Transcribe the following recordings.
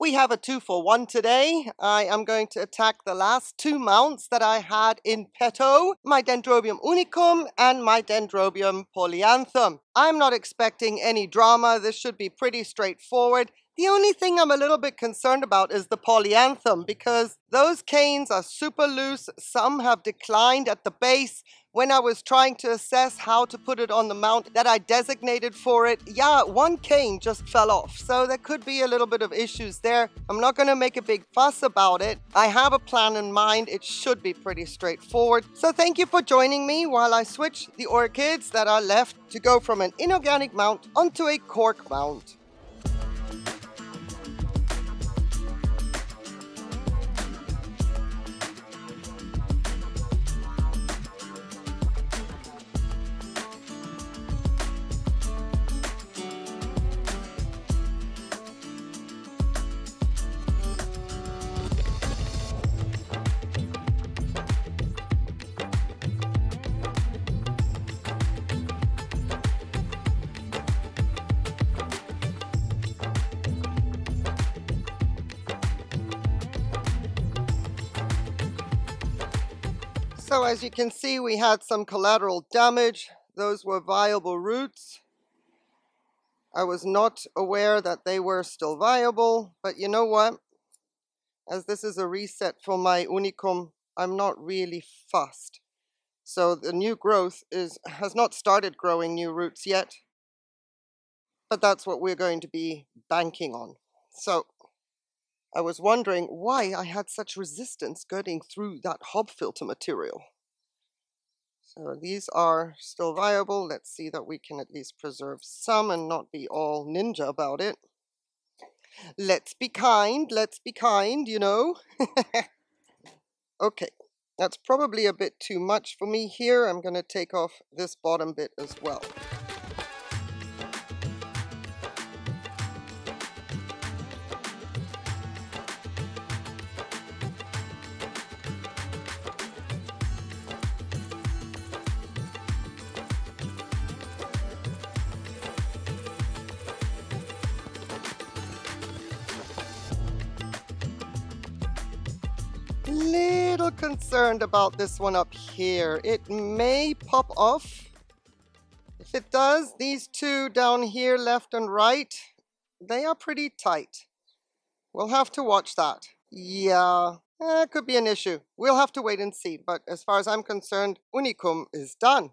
We have a 2-for-1 today. I am going to attack the last two mounts that I had in petto, my Dendrobium Unicum and my Dendrobium Polyanthum. I'm not expecting any drama. This should be pretty straightforward. The only thing I'm a little bit concerned about is the polyanthum, because those canes are super loose. Some have declined at the base. When I was trying to assess how to put it on the mount that I designated for it, one cane just fell off. So there could be a little bit of issues there. I'm not going to make a big fuss about it. I have a plan in mind. It should be pretty straightforward. So thank you for joining me while I switch the orchids that are left to go from an inorganic mount onto a cork mount. So as you can see, we had some collateral damage. Those were viable roots. I was not aware that they were still viable, but you know what? As this is a reset for my Unicum, I'm not really fussed. So the new growth has not started growing new roots yet, but that's what we're going to be banking on. So I was wondering why I had such resistance getting through that hob filter material. So these are still viable. Let's see that we can at least preserve some and not be all ninja about it. Let's be kind, you know. Okay, that's probably a bit too much for me here. I'm going to take off this bottom bit as well. Little concerned about this one up here. It may pop off. If it does, these two down here, left and right, they are pretty tight. We'll have to watch that. Yeah, that could be an issue. We'll have to wait and see. But as far as I'm concerned, Unicum is done.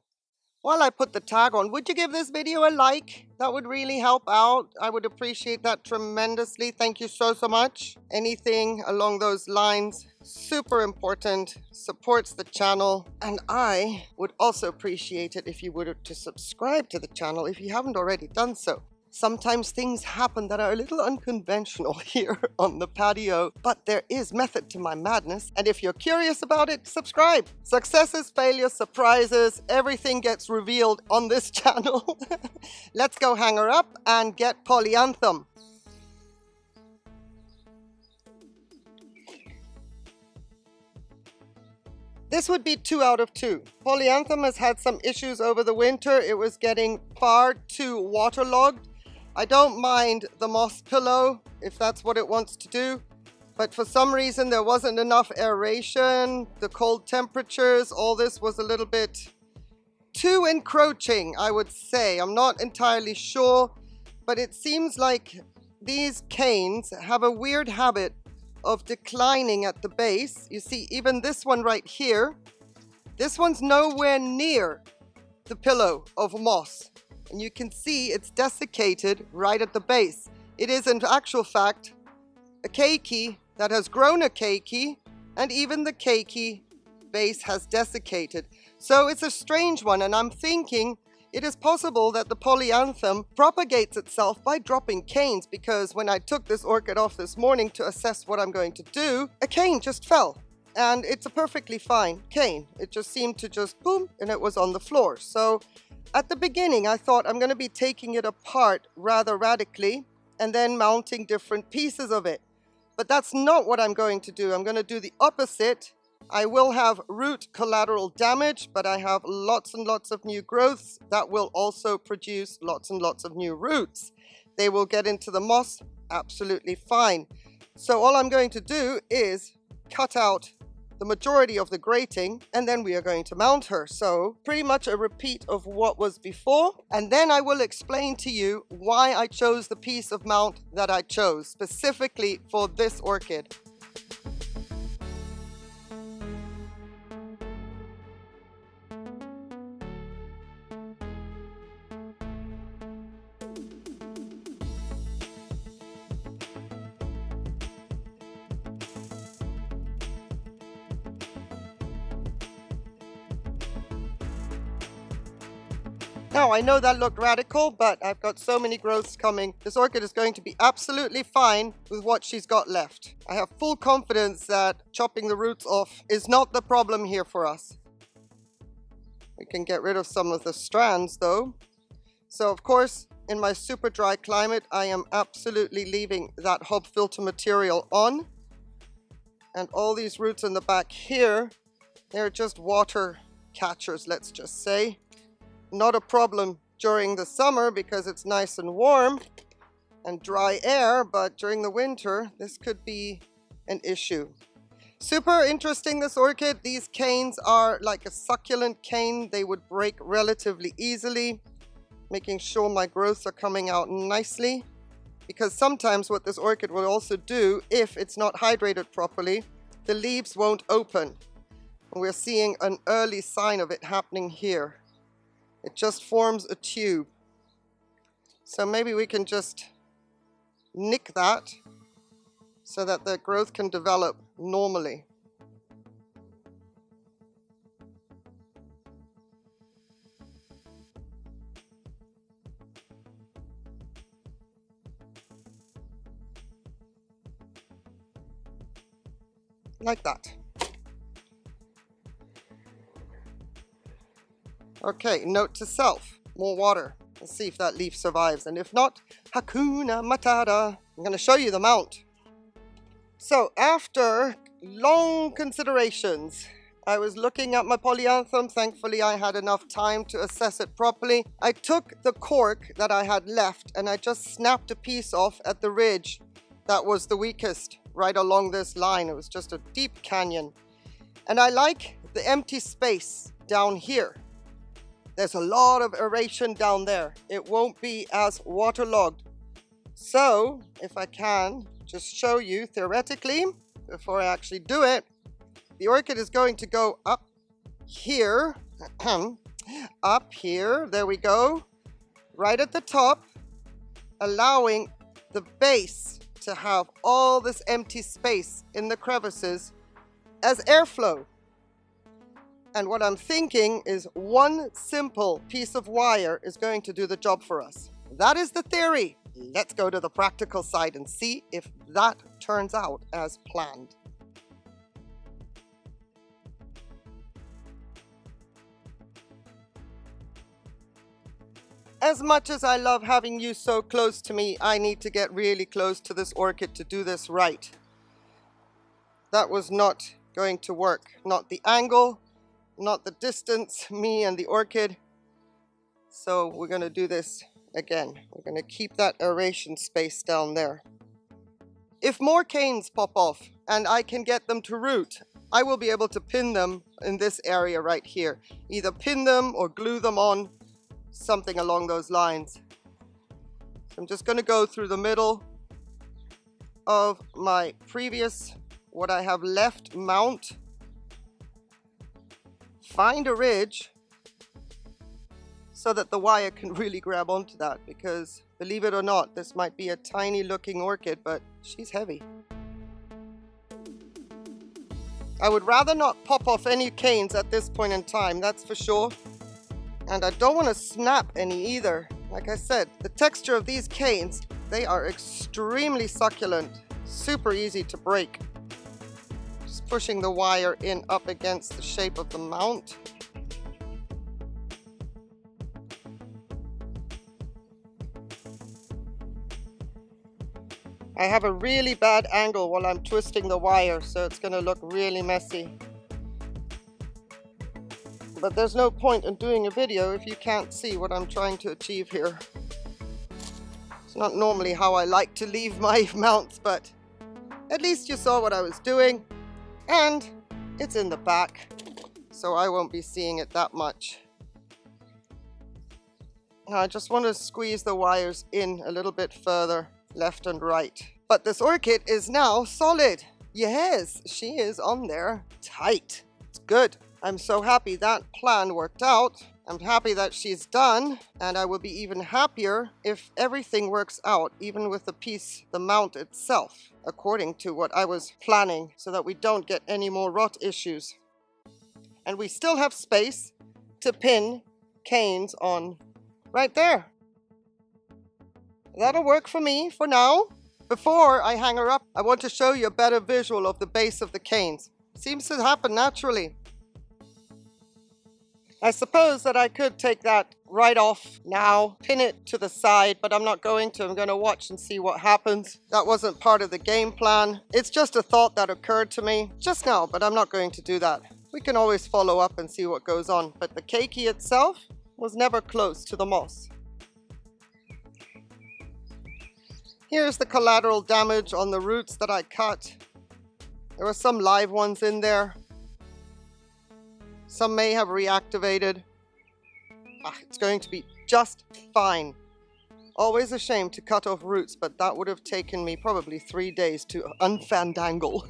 While I put the tag on, would you give this video a like? That would really help out. I would appreciate that tremendously. Thank you so much. Anything along those lines, super important, supports the channel. And I would also appreciate it if you would to subscribe to the channel if you haven't already done so. Sometimes things happen that are a little unconventional here on the patio, but there is method to my madness. And if you're curious about it, subscribe. Successes, failures, surprises, everything gets revealed on this channel. Let's go hang her up and get polyanthum. This would be 2 out of 2. Polyanthum has had some issues over the winter. It was getting far too waterlogged. I don't mind the moss pillow if that's what it wants to do, but for some reason there wasn't enough aeration, the cold temperatures, all this was a little bit too encroaching, I would say. I'm not entirely sure, but it seems like these canes have a weird habit of declining at the base. You see, even this one right here, this one's nowhere near the pillow of moss. And you can see it's desiccated right at the base. It is in actual fact a keiki that has grown a keiki, and even the keiki base has desiccated. So it's a strange one, and I'm thinking it is possible that the polyanthum propagates itself by dropping canes, because when I took this orchid off this morning to assess what I'm going to do, a cane just fell. And it's a perfectly fine cane. It just seemed to just boom, and it was on the floor. So at the beginning, I thought I'm going to be taking it apart rather radically and then mounting different pieces of it. But that's not what I'm going to do. I'm going to do the opposite. I will have root collateral damage, but I have lots and lots of new growths that will also produce lots and lots of new roots. They will get into the moss absolutely fine. So all I'm going to do is cut out the majority of the grating, and then we are going to mount her. So pretty much a repeat of what was before, and then I will explain to you why I chose the piece of mount that I chose specifically for this orchid. Now, I know that looked radical, but I've got so many growths coming. This orchid is going to be absolutely fine with what she's got left. I have full confidence that chopping the roots off is not the problem here for us. We can get rid of some of the strands though. So of course, in my super dry climate, I am absolutely leaving that hob filter material on. And all these roots in the back here, they're just water catchers, let's just say. Not a problem during the summer because it's nice and warm and dry air, but during the winter this could be an issue. Super interesting, this orchid. These canes are like a succulent cane. They would break relatively easily, making sure my growths are coming out nicely, because sometimes what this orchid will also do, if it's not hydrated properly, the leaves won't open. We're seeing an early sign of it happening here. It just forms a tube. So maybe we can just nick that so that the growth can develop normally. Like that. Okay, note to self, more water. Let's see if that leaf survives, and if not, Hakuna Matata. I'm going to show you the mount. So after long considerations, I was looking at my polyanthum. Thankfully, I had enough time to assess it properly. I took the cork that I had left and I just snapped a piece off at the ridge that was the weakest right along this line. It was just a deep canyon. And I like the empty space down here. There's a lot of aeration down there. It won't be as waterlogged. So if I can just show you theoretically, before I actually do it, the orchid is going to go up here, up here, there we go, right at the top, allowing the base to have all this empty space in the crevices as airflow. And what I'm thinking is one simple piece of wire is going to do the job for us. That is the theory. Let's go to the practical side and see if that turns out as planned. As much as I love having you so close to me, I need to get really close to this orchid to do this right. That was not going to work. Not the angle, not the distance, me and the orchid. So we're going to do this again. We're going to keep that aeration space down there. If more canes pop off and I can get them to root, I will be able to pin them in this area right here. Either pin them or glue them on, something along those lines. So I'm just going to go through the middle of my previous, what I have left mount. Find a ridge so that the wire can really grab onto that, because believe it or not, this might be a tiny looking orchid, but she's heavy. I would rather not pop off any canes at this point in time, that's for sure. And I don't want to snap any either. Like I said, the texture of these canes, they are extremely succulent, super easy to break. Pushing the wire in up against the shape of the mount. I have a really bad angle while I'm twisting the wire, so it's going to look really messy. But there's no point in doing a video if you can't see what I'm trying to achieve here. It's not normally how I like to leave my mounts, but At least you saw what I was doing, and it's in the back, so I won't be seeing it that much. Now I just want to squeeze the wires in a little bit further, left and right. But this orchid is now solid. Yes, she is on there tight. It's good. I'm so happy that plan worked out. I'm happy that she's done, and I will be even happier if everything works out, even with the piece, the mount itself, according to what I was planning, so that we don't get any more rot issues. And we still have space to pin canes on right there. That'll work for me for now. Before I hang her up, I want to show you a better visual of the base of the canes. Seems to happen naturally. I suppose that I could take that right off now, pin it to the side, but I'm not going to. I'm going to watch and see what happens. That wasn't part of the game plan. It's just a thought that occurred to me just now, but I'm not going to do that. We can always follow up and see what goes on, but the keiki itself was never close to the moss. Here's the collateral damage on the roots that I cut. There were some live ones in there. Some may have reactivated. It's going to be just fine. Always a shame to cut off roots, but that would have taken me probably 3 days to unfandangle.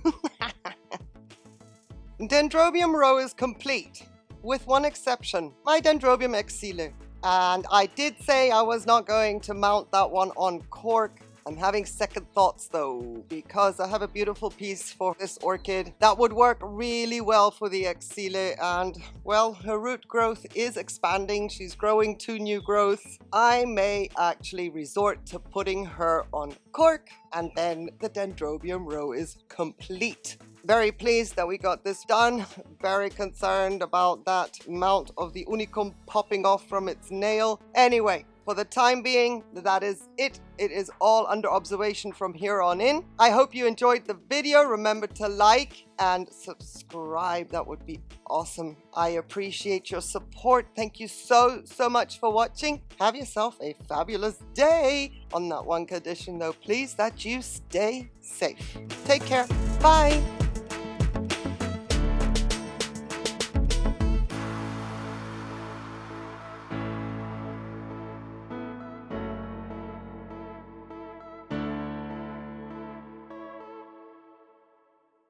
Dendrobium row is complete, with one exception, my Dendrobium excele. And I did say I was not going to mount that one on cork. I'm having second thoughts though, because I have a beautiful piece for this orchid that would work really well for the excele, and well, her root growth is expanding. She's growing 2 new growths. I may actually resort to putting her on cork, and then the Dendrobium row is complete. Very pleased that we got this done. Very concerned about that mount of the Unicum popping off from its nail. Anyway, for the time being, that is it. It is all under observation from here on in. I hope you enjoyed the video. Remember to like and subscribe. That would be awesome. I appreciate your support. Thank you so, so much for watching. Have yourself a fabulous day. On that one condition though, please, that you stay safe. Take care. Bye.